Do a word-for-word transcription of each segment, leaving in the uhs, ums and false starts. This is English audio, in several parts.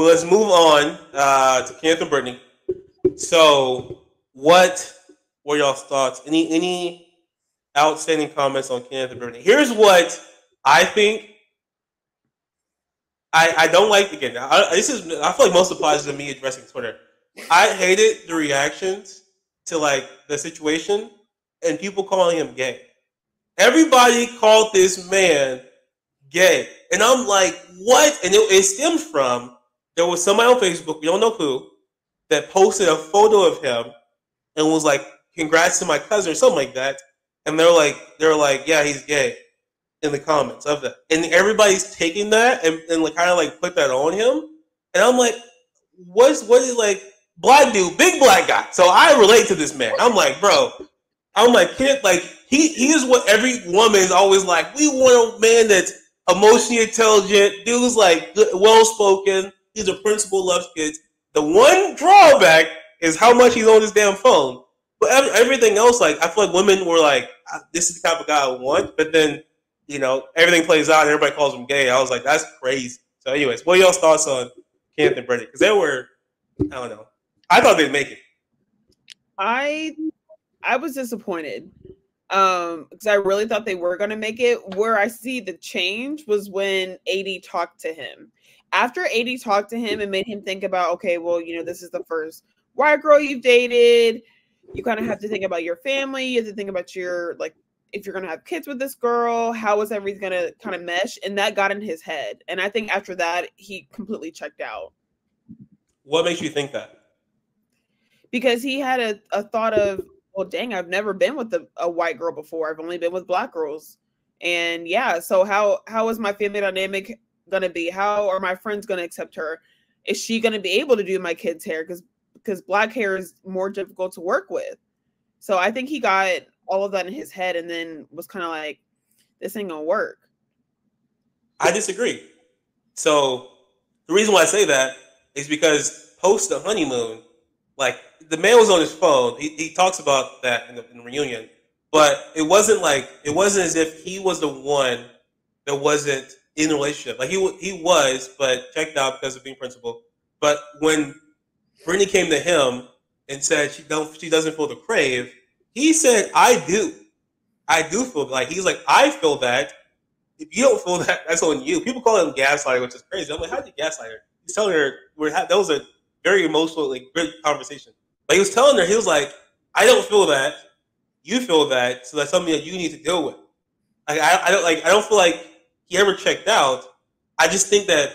Well, let's move on uh, to Kenneth and Brittany. So, what were y'all's thoughts? Any any outstanding comments on Kenneth and Brittany? Here's what I think. I I don't like again. I, this is I feel like most applies to me addressing Twitter. I hated the reactions to like the situation and people calling him gay. Everybody called this man gay, and I'm like, what? And it, it stemmed from there was somebody on Facebook, we don't know who, that posted a photo of him and was like, "Congrats to my cousin" or something like that. And they're like, they're like, yeah, he's gay in the comments of that, and everybody's taking that and, and like kind of like put that on him. And I'm like, what's what is like black dude, big black guy. So I relate to this man. I'm like, bro, I'm like, kid, like he he is what every woman is always like. We want a man that's emotionally intelligent, dude's like well spoken. He's a principal, loves kids. The one drawback is how much he's on his damn phone. But everything else, like I feel like women were like, this is the type of guy I want. But then, you know, everything plays out and everybody calls him gay. I was like, that's crazy. So, anyways, what are y'all's thoughts on Kenneth and Brittany? Because they were, I don't know. I thought they'd make it. I I was disappointed um, because I really thought they were going to make it. Where I see the change was when A D talked to him. After A D talked to him and made him think about, okay, well, you know, this is the first white girl you've dated. You kind of have to think about your family. You have to think about your, like, if you're going to have kids with this girl, how is everything going to kind of mesh? And that got in his head. And I think after that, he completely checked out. What makes you think that? Because he had a, a thought of, well, dang, I've never been with a, a white girl before. I've only been with black girls. And yeah, so how how is my family dynamic going to be? How are my friends going to accept her? Is she going to be able to do my kids' hair? Because because black hair is more difficult to work with. So I think he got all of that in his head and then was kind of like, this ain't going to work. I disagree. So the reason why I say that is because post the honeymoon, like the man was on his phone. He, he talks about that in the, in the reunion, but it wasn't like, it wasn't as if he was the one that wasn't in a relationship. Like he he was, but checked out because of being principal. But when Brittany came to him and said she don't she doesn't feel the crave, he said, I do. I do feel like he's like, I feel that. If you don't feel that, that's on you. People call him gaslighter, which is crazy. I'm like, how did you gaslight her? He's telling her we're that was a very emotional, like good conversation. But he was telling her, he was like, I don't feel that. You feel that, so that's something that you need to deal with. Like I, I don't like I don't feel like he ever checked out. I just think that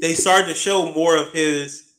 they started to show more of his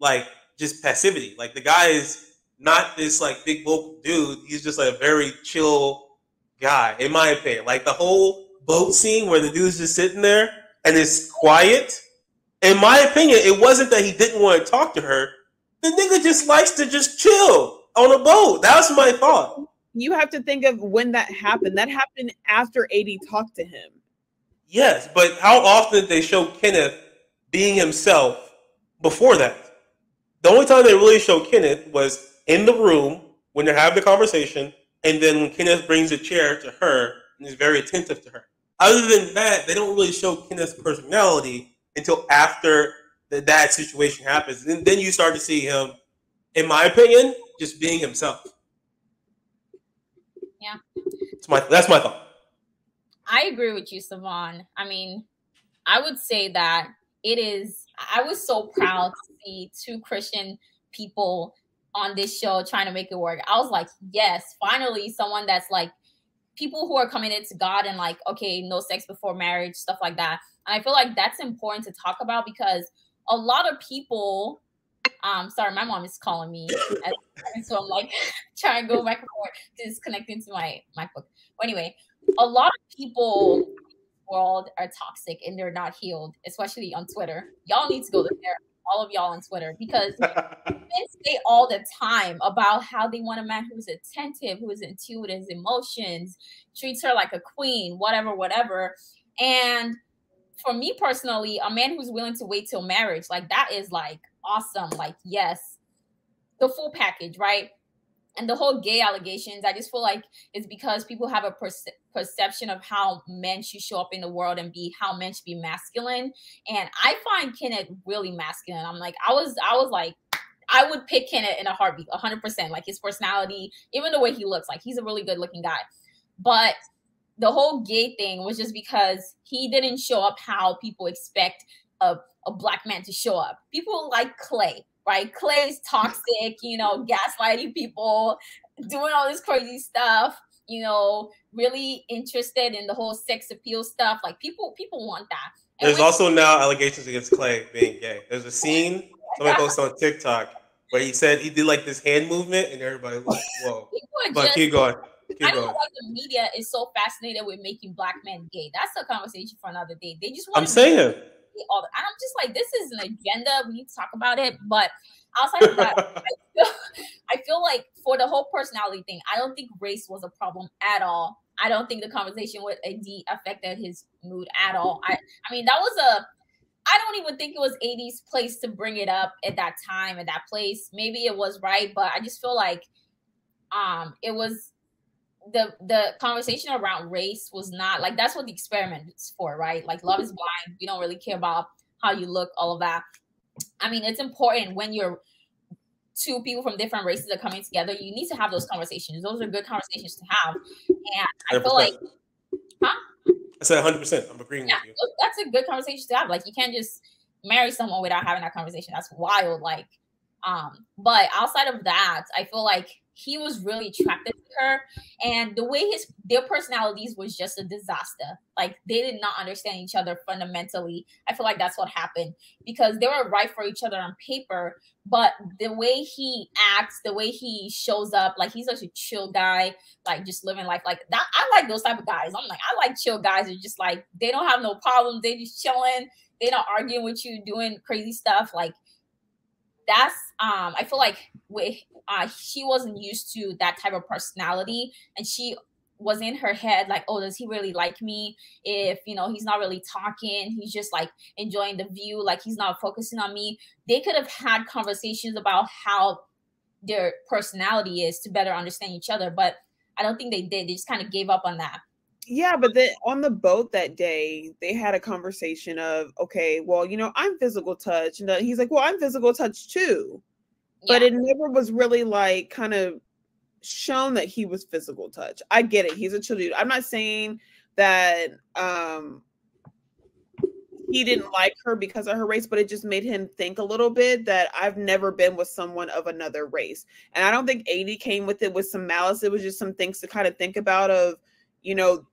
like just passivity. Like the guy is not this like big vocal dude. He's just like a very chill guy, in my opinion. Like the whole boat scene where the dude's just sitting there and it's quiet. In my opinion, it wasn't that he didn't want to talk to her. The nigga just likes to just chill on a boat. That's my thought. You have to think of when that happened. That happened after A D talked to him. Yes, but how often did they show Kenneth being himself before that? The only time they really showed Kenneth was in the room when they're having the conversation, and then when Kenneth brings a chair to her and is very attentive to her. Other than that, they don't really show Kenneth's personality until after the, that situation happens. And then you start to see him, in my opinion, just being himself. Yeah. That's my, that's my thought. I agree with you, Savon. I mean, I would say that it is, I was so proud to see two Christian people on this show trying to make it work. I was like, yes, finally someone that's like, people who are committed to God and like, okay, no sex before marriage, stuff like that. And I feel like that's important to talk about because a lot of people, um, sorry, my mom is calling me. And so I'm like trying to go back and forth, disconnecting to my MacBook. But anyway, a lot of people in the world are toxic and they're not healed, especially on Twitter. Y'all need to go to therapy, all of y'all on Twitter, because men say all the time about how they want a man who's attentive, who is in tune with his emotions, treats her like a queen, whatever, whatever. And for me personally, a man who's willing to wait till marriage, like that is like awesome. Like, yes, the full package, right? and the whole gay allegations, I just feel like it's because people have a perce- perception of how men should show up in the world and be, how men should be masculine. And I find Kenneth really masculine. I'm like, I was, I was like, I would pick Kenneth in a heartbeat, one hundred percent. Like his personality, even the way he looks, like he's a really good looking guy. But the whole gay thing was just because he didn't show up how people expect a, a black man to show up. People like Clay. Right, Clay is toxic, you know, gaslighting people, doing all this crazy stuff, you know, really interested in the whole sex appeal stuff. Like people, people want that. And there's when- also now allegations against Clay being gay. There's a scene somebody posted on TikTok where he said he did like this hand movement, and everybody was like, "Whoa!" But just- keep going. Keep I don't know why the media is so fascinated with making black men gay. That's a conversation for another day. They just want. I'm to- saying. All the, and I'm just like, this is an agenda. We need to talk about it. But outside of that, I, feel, I feel like for the whole personality thing, I don't think race was a problem at all. I don't think the conversation with A D affected his mood at all. I, I mean, that was a, I don't even think it was A D's place to bring it up at that time, at that place. Maybe it was right, but I just feel like um, it was, the the conversation around race was not like, that's what the experiment is for, right? Like Love Is Blind, we don't really care about how you look, all of that. I mean, it's important when you're two people from different races are coming together, you need to have those conversations. Those are good conversations to have. And I feel one hundred percent. Like, huh? I said one hundred percent, I'm agreeing yeah, with you. That's a good conversation to have. Like you can't just marry someone without having that conversation. That's wild. Like, um, but outside of that, I feel like he was really attracted to her, and the way his their personalities was just a disaster. Like they did not understand each other fundamentally. I feel like that's what happened because they were right for each other on paper, but the way he acts, the way he shows up, like he's such a chill guy, like just living life like that. I like those type of guys. I'm like, I like chill guys. They're just like, they don't have no problems. They just chilling. They don't arguing with you, doing crazy stuff. Like that's, um, I feel like with, uh, she wasn't used to that type of personality, and she was in her head like, oh, does he really like me? If, you know, he's not really talking, he's just like enjoying the view, like he's not focusing on me. They could have had conversations about how their personality is to better understand each other, but I don't think they did. They just kind of gave up on that. Yeah, but then on the boat that day, they had a conversation of, okay, well, you know, I'm physical touch. And he's like, well, I'm physical touch too. Yeah. But it never was really like kind of shown that he was physical touch. I get it. He's a chill dude. I'm not saying that um, he didn't like her because of her race, but it just made him think a little bit that I've never been with someone of another race. And I don't think A D came with it with some malice. It was just some things to kind of think about of, you know,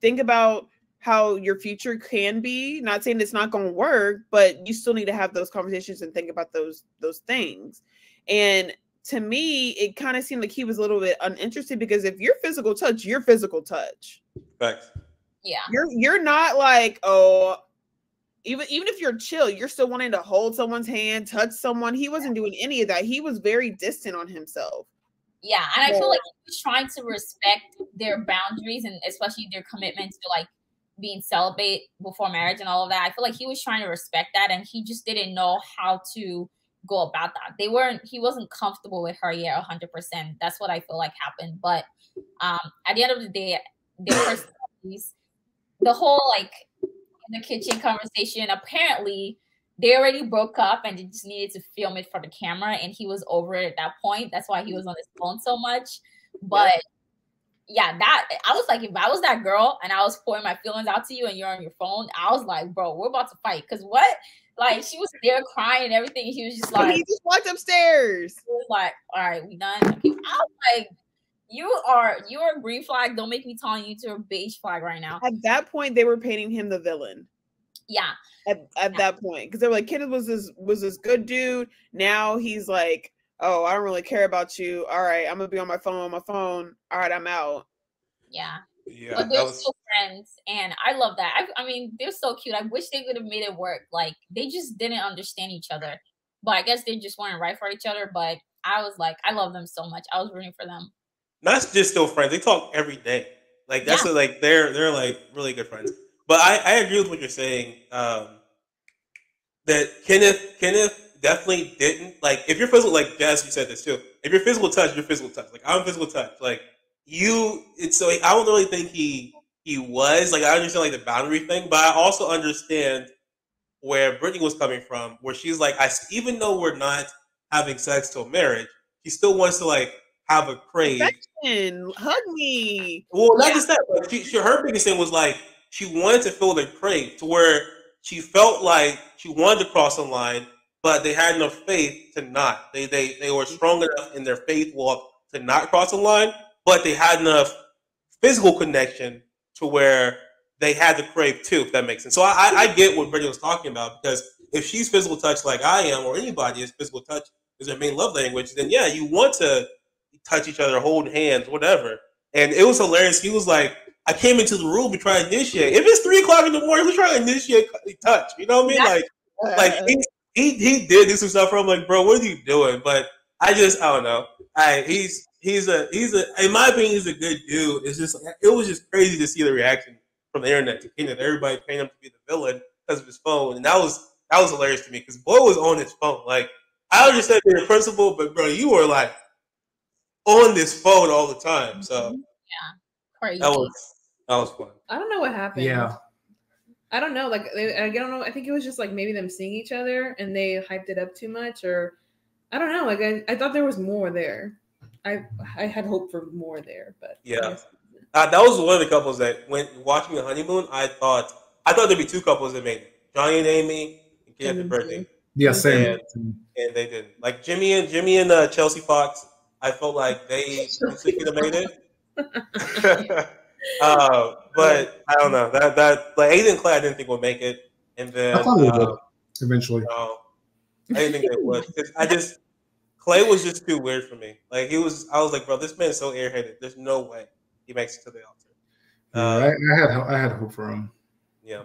think about how your future can be. Not saying it's not going to work, but you still need to have those conversations and think about those those things. And to me, it kind of seemed like he was a little bit uninterested, because if you're physical touch, you're physical touch. Thanks. Yeah. You're you're not like, oh, even even if you're chill, you're still wanting to hold someone's hand, touch someone. He wasn't doing any of that. He was very distant on himself. Yeah, and I yeah. feel like he was trying to respect their boundaries, and especially their commitment to like being celibate before marriage and all of that. I feel like he was trying to respect that, and he just didn't know how to go about that. They weren't, he wasn't comfortable with her yet, one hundred percent. That's what I feel like happened. But um, at the end of the day, their personalities, the whole like in the kitchen conversation, apparently they already broke up and they just needed to film it for the camera, and he was over it at that point. That's why he was on his phone so much. But yeah. Yeah, that I was like, if I was that girl and I was pouring my feelings out to you and you're on your phone, I was like, bro, we're about to fight. Because what? Like, she was there crying and everything. He was just like, he just walked upstairs. He was like, all right, we done. Okay. I was like, you are you're a green flag. Don't make me telling you to a beige flag right now. At that point, they were painting him the villain. Yeah. At, at yeah. that point, because they were like, Kenneth was this was this good dude. Now he's like, oh, I don't really care about you. All right, I'm going to be on my phone, on my phone. All right, I'm out. Yeah. Yeah. But they're was... still friends, and I love that. I, I mean, they're so cute. I wish they could have made it work. Like, they just didn't understand each other. But I guess they just weren't right for each other. But I was like, I love them so much. I was rooting for them. Not just still friends. They talk every day. Like, that's yeah. what, like, they're, they're, like, really good friends. But I, I agree with what you're saying, um, that Kenneth, Kenneth, definitely didn't, like, if your physical, like, Jazz, you said this too, if your physical touch, your physical touch, like, I'm physical touch, like, you, it's, so I don't really think he, he was, like, I understand, like, the boundary thing, but I also understand where Brittany was coming from, where she's like, I, even though we're not having sex till marriage, she still wants to, like, have a crave. Section. Hug me. Well, not yeah. just that, but she, she, her biggest thing was, like, she wanted to feel the crave to where she felt like she wanted to cross the line, but they had enough faith to not. They they they were strong enough in their faith walk to not cross the line, but they had enough physical connection to where they had the crave too, if that makes sense. So I, I get what Brittany was talking about, because if she's physical touch like I am, or anybody is, physical touch is their main love language, then yeah, you want to touch each other, hold hands, whatever. And it was hilarious. He was like, I came into the room to try to initiate. If it's three o'clock in the morning, we're trying to initiate touch. You know what I mean? Like, uh, like he, he he did do some stuff where I'm like, bro, what are you doing? But I just, I don't know. I he's he's a he's a in my opinion, he's a good dude. It's just, it was just crazy to see the reaction from the internet to Kenneth. Everybody paying him to be the villain because of his phone, and that was that was hilarious to me because boy was on his phone. Like, I understand you're a principal, but bro, you were like on this phone all the time. So yeah, crazy. That was. That was fun. I don't know what happened. Yeah. I don't know. Like, I don't know. I think it was just like maybe them seeing each other and they hyped it up too much, or I don't know. Like, I, I thought there was more there. I I had hope for more there, but yeah. Uh, that was one of the couples that went watching the honeymoon. I thought I thought there'd be two couples that made it. Johnny and Amy and Kenneth and Brittany. Yeah, same. And, and they didn't. Like Jimmy and Jimmy and uh, Chelsea Fox, I felt like they could have made it. Uh, but I don't know that that like Aiden and Clay I didn't think would make it, and then I probably uh, would eventually. You know, I didn't think they would. I just Clay was just too weird for me. Like he was, I was like, bro, this man is so airheaded. There's no way he makes it to the altar. Uh, I, I had I had hope for him. Yeah,